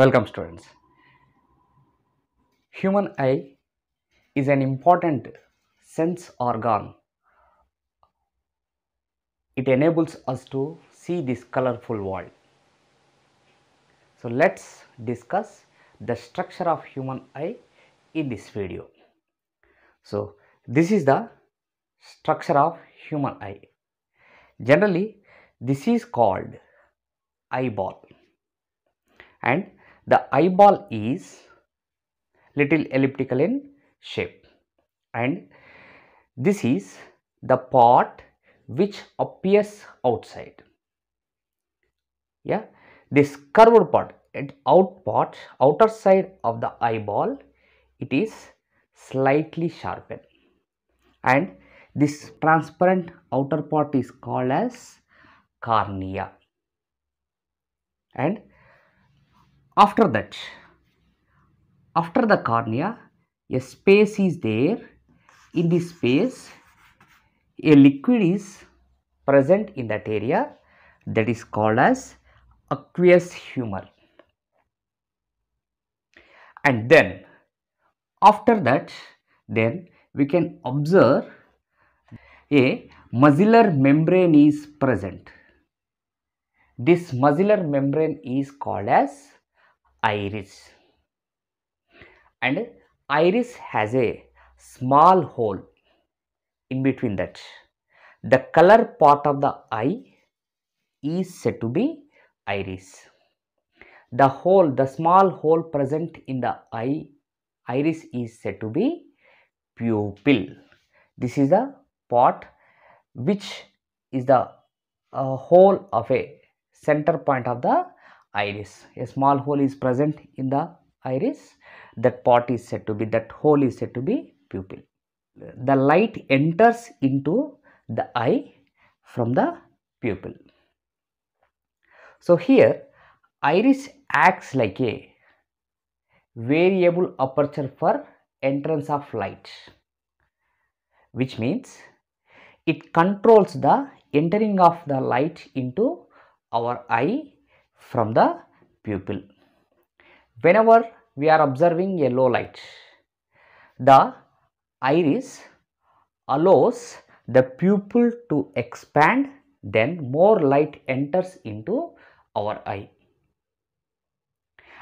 Welcome students. Human eye is an important sense organ. It enables us to see this colorful world. So let's discuss the structure of human eye in this video. So this is the structure of human eye. Generally this is called eyeball, and the eyeball is little elliptical in shape, and this is the part which appears outside. Yeah, this curved part and outer side of the eyeball, it is slightly sharpened, and this transparent outer part is called as cornea. And after that, after the cornea, a space is there. In this space, a liquid is present in that area, that is called as aqueous humor. And then after that, then we can observe a muscular membrane is present. This muscular membrane is called as iris, and iris has a small hole in between that. The color part of the eye is said to be iris. The hole, the small hole present in the eye, iris, is said to be pupil. This is the part which is the hole of a center point of the iris. A small hole is present in the iris. That part is said to be, that hole is said to be pupil. The light enters into the eye from the pupil. So here iris acts like a variable aperture for entrance of light, which means it controls the entering of the light into our eye from the pupil. Whenever we are observing a low light, the iris allows the pupil to expand, then more light enters into our eye.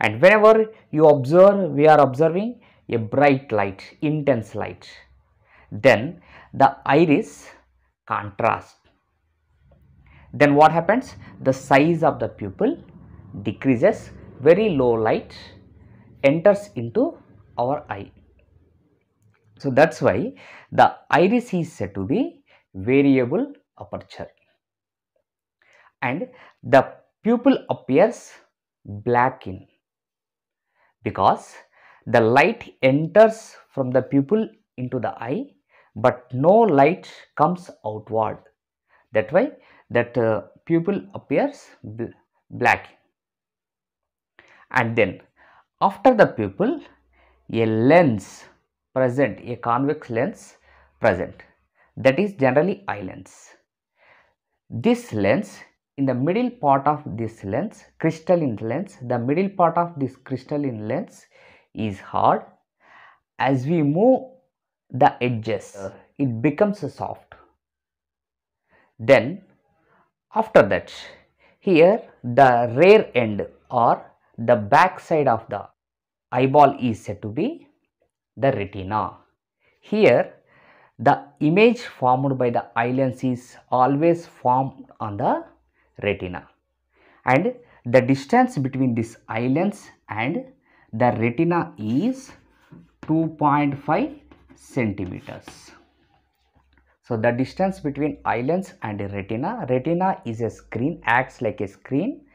And whenever you observe, we are observing a bright light, intense light, then the iris contrasts. Then what happens? The size of the pupil decreases. Very low light enters into our eye. So that's why the iris is said to be variable aperture, and the pupil appears blackened because the light enters from the pupil into the eye, but no light comes outward. That way that pupil appears black. And then after the pupil, a lens present, a convex lens present, that is generally eye lens. This lens, in the middle part of this lens, crystalline lens, the middle part of this crystalline lens is hard. As we move the edges, it becomes soft. Then after that, here the rear end or the back side of the eyeball is said to be the retina. Here the image formed by the eye lens is always formed on the retina, and the distance between this eye lens and the retina is 2.5 centimeters. So the distance between eye lens and retina, retina is a screen, acts like a screen.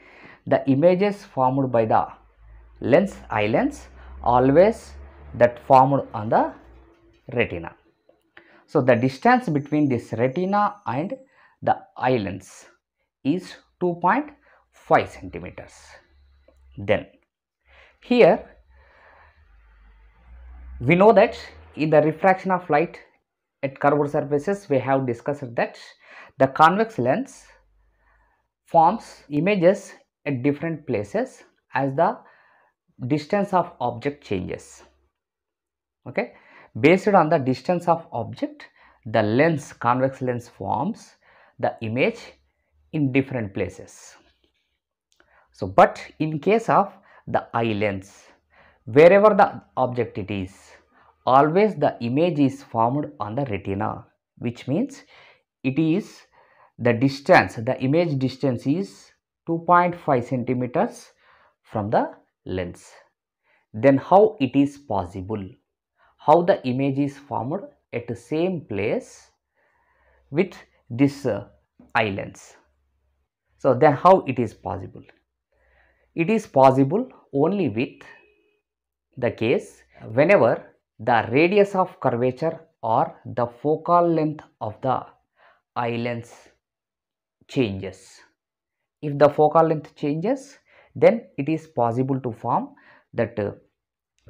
The images formed by the lens, eye lens, always that formed on the retina. So the distance between this retina and the eye lens is 2.5 centimeters. Then here we know that in the refraction of light at curved surfaces, we have discussed that the convex lens forms images at different places as the distance of object changes. Okay, based on the distance of object, the lens, convex lens, forms the image in different places. So, but in case of the eye lens, wherever the object it is, always the image is formed on the retina, which means it is the distance, the image distance is 2.5 centimeters from the lens. Then how it is possible? How the image is formed at the same place with this eye lens? So then how it is possible? It is possible only with the case whenever the radius of curvature or the focal length of the eye lens changes. If the focal length changes, then it is possible to form that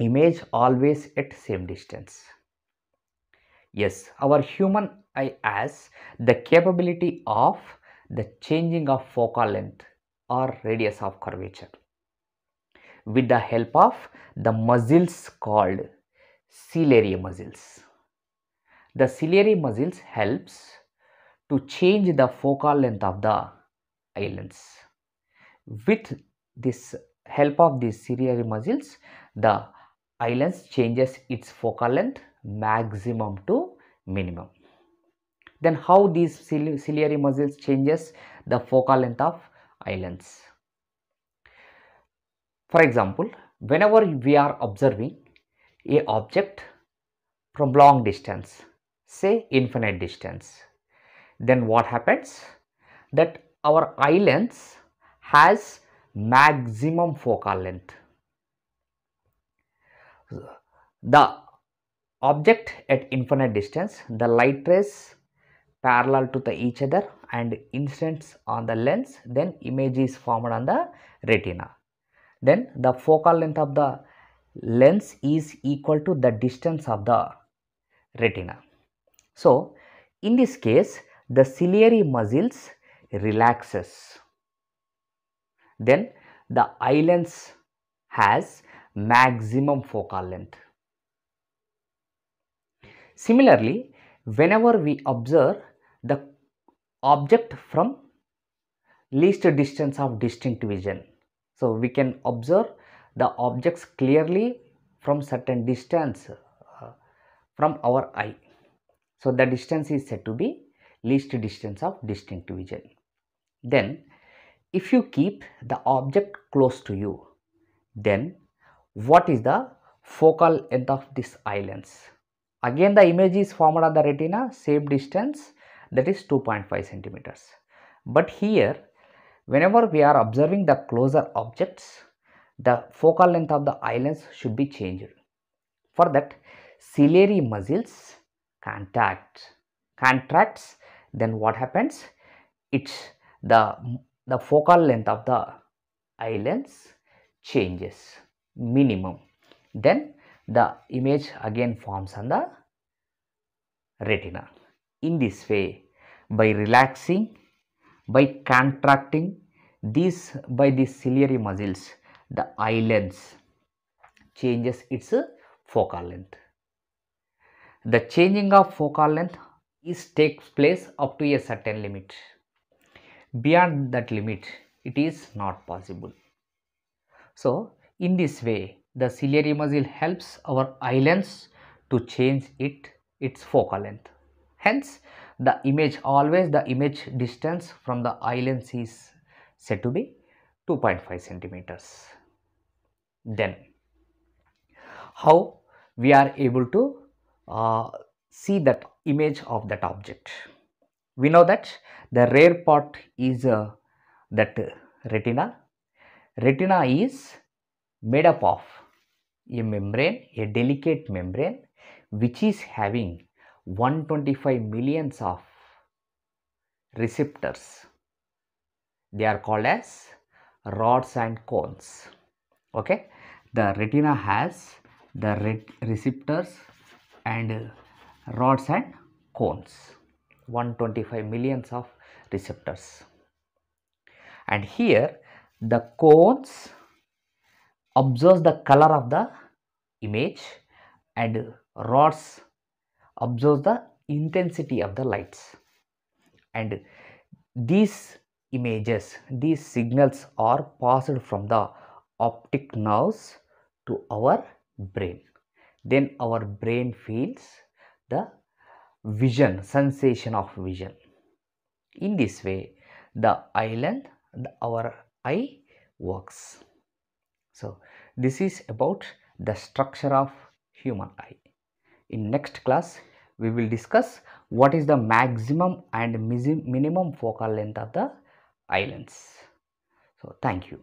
image always at same distance. Yes, our human eye has the capability of the changing of focal length or radius of curvature with the help of the muscles called ciliary muscles. The ciliary muscles helps to change the focal length of the eye lens. With this help of these ciliary muscles, the eye lens changes its focal length maximum to minimum. Then how these ciliary muscles changes the focal length of eye lens? For example, whenever we are observing a object from long distance, say infinite distance, then what happens? That our eye lens has maximum focal length. The object at infinite distance, the light rays parallel to each other and incidents on the lens, then image is formed on the retina. Then the focal length of the lens is equal to the distance of the retina. So in this case, the ciliary muscles relaxes. Then the eye lens has maximum focal length. Similarly, whenever we observe the object from least distance of distinct vision, so we can observe the objects clearly from certain distance from our eye. So the distance is said to be least distance of distinct vision. Then if you keep the object close to you, then what is the focal length of this eye lens? Again, the image is formed on the retina, same distance, that is 2.5 centimeters. But here, whenever we are observing the closer objects, the focal length of the eye lens should be changed. For that, ciliary muscles contracts. Then what happens? It's the focal length of the eye lens changes minimum. Then the image again forms on the retina. In this way, by relaxing, by contracting these, by these ciliary muscles, the eye lens changes its focal length. The changing of focal length is takes place up to a certain limit. Beyond that limit, it is not possible. So in this way, the ciliary muscle helps our eye lens to change its focal length. Hence, the image, always the image distance from the eye lens is said to be 2.5 centimeters. Then how we are able to see that image of that object? We know that the rare part is that retina. Retina is made up of a membrane, a delicate membrane, which is having 125 millions of receptors. They are called as rods and cones. Okay, the retina has the receptors and rods and cones, 125 millions of receptors. And here the cones observes the color of the image, and rods observes the intensity of the lights. And these images, these signals are passed from the optic nerves to our brain. Then our brain feels the vision, sensation of vision. In this way, the eye lens, our eye works. So this is about the structure of human eye. In next class, we will discuss what is the maximum and minimum focal length of the eye lens. So thank you.